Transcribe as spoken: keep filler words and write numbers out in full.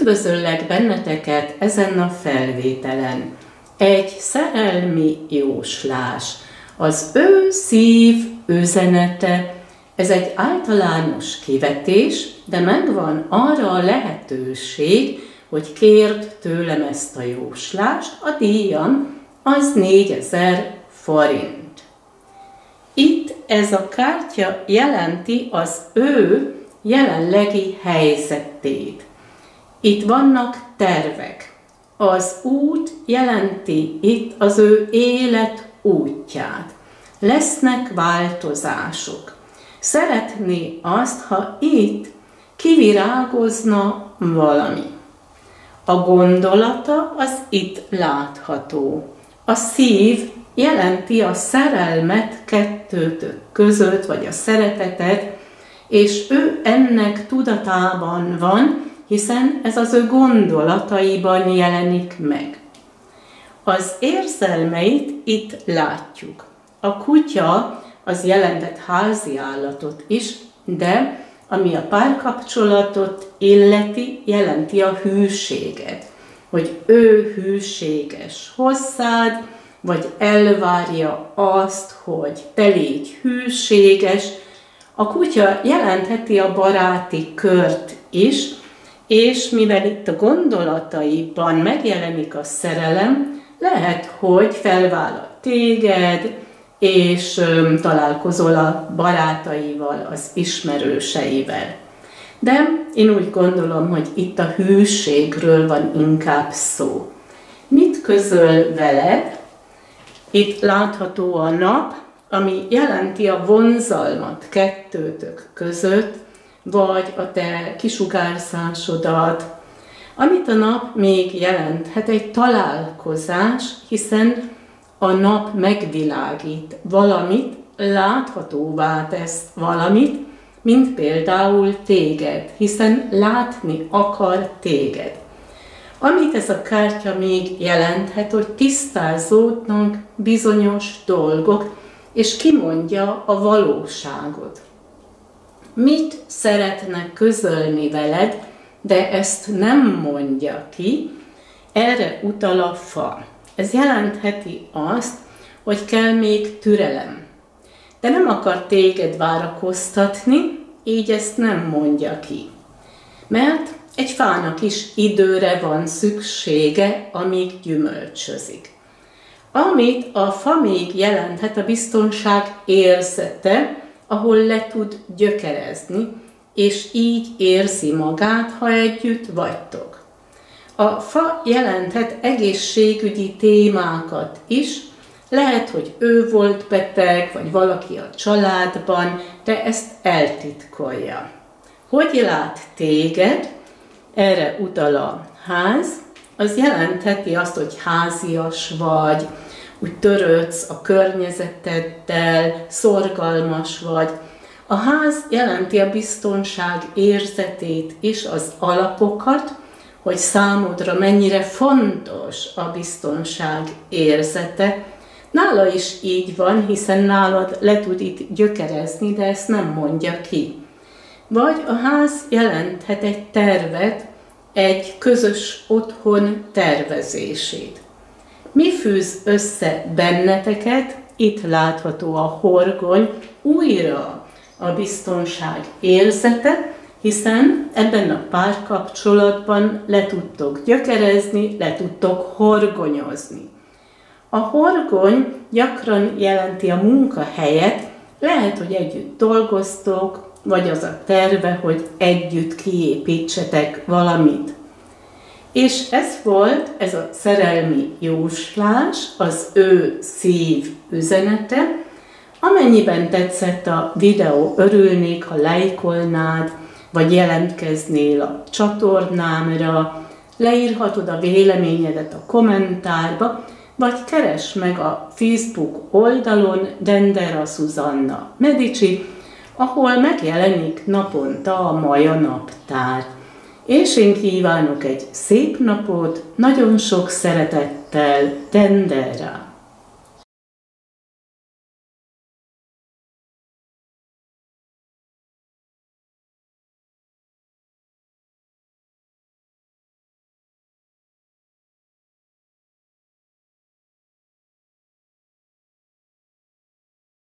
Üdvözöllek benneteket ezen a felvételen. Egy szerelmi jóslás, az ő szív üzenete. Ez egy általános kivetés, de megvan arra a lehetőség, hogy kérd tőlem ezt a jóslást, a díjam az négyezer forint. Itt ez a kártya jelenti az ő jelenlegi helyzetét. Itt vannak tervek. Az út jelenti itt az ő élet útját. Lesznek változások. Szeretné azt, ha itt kivirágozna valami. A gondolata az itt látható. A szív jelenti a szerelmet kettőtök között, vagy a szeretetet, és ő ennek tudatában van, hiszen ez az ő gondolataiban jelenik meg. Az érzelmeit itt látjuk. A kutya az jelentett háziállatot is, de ami a párkapcsolatot illeti, jelenti a hűséget. Hogy ő hűséges hozzád, vagy elvárja azt, hogy te légy hűséges. A kutya jelentheti a baráti kört is, és mivel itt a gondolataiban megjelenik a szerelem, lehet, hogy felvállal téged, és ö, találkozol a barátaival, az ismerőseivel. De én úgy gondolom, hogy itt a hűségről van inkább szó. Mit közöl veled? Itt látható a nap, ami jelenti a vonzalmat kettőtök között, vagy a te kisugárzásodat. Amit a nap még jelenthet egy találkozás, hiszen a nap megvilágít valamit, láthatóvá tesz valamit, mint például téged, hiszen látni akar téged. Amit ez a kártya még jelenthet, hogy tisztázódnak bizonyos dolgok, és kimondja a valóságot. Mit szeretne közölni veled, de ezt nem mondja ki, erre utal a fa. Ez jelentheti azt, hogy kell még türelem. De nem akar téged várakoztatni, így ezt nem mondja ki. Mert egy fának is időre van szüksége, amíg gyümölcsözik. Amit a fa még jelenthet, a biztonság érzete, ahol le tud gyökerezni, és így érzi magát, ha együtt vagytok. A fa jelenthet egészségügyi témákat is, lehet, hogy ő volt beteg, vagy valaki a családban, de ezt eltitkolja. Hogy lát téged? Erre utal a ház, az jelentheti azt, hogy házias vagy, úgy törődsz a környezeteddel, szorgalmas vagy. A ház jelenti a biztonság érzetét és az alapokat, hogy számodra mennyire fontos a biztonság érzete. Nála is így van, hiszen nálad le tud itt gyökerezni, de ezt nem mondja ki. Vagy a ház jelenthet egy tervet, egy közös otthon tervezését. Mi fűz össze benneteket? Itt látható a horgony, újra a biztonság érzete, hiszen ebben a párkapcsolatban le tudtok gyökerezni, le tudtok horgonyozni. A horgony gyakran jelenti a munkahelyet, lehet, hogy együtt dolgoztok, vagy az a terve, hogy együtt kiépítsetek valamit. És ez volt ez a szerelmi jóslás, az ő szív üzenete. Amennyiben tetszett a videó, örülnék, ha lájkolnád, vagy jelentkeznél a csatornámra, leírhatod a véleményedet a kommentárba, vagy keresd meg a Facebook oldalon Dendera Susanna Medici, ahol megjelenik naponta a Maja naptár. És én kívánok egy szép napot, nagyon sok szeretettel, Dendera!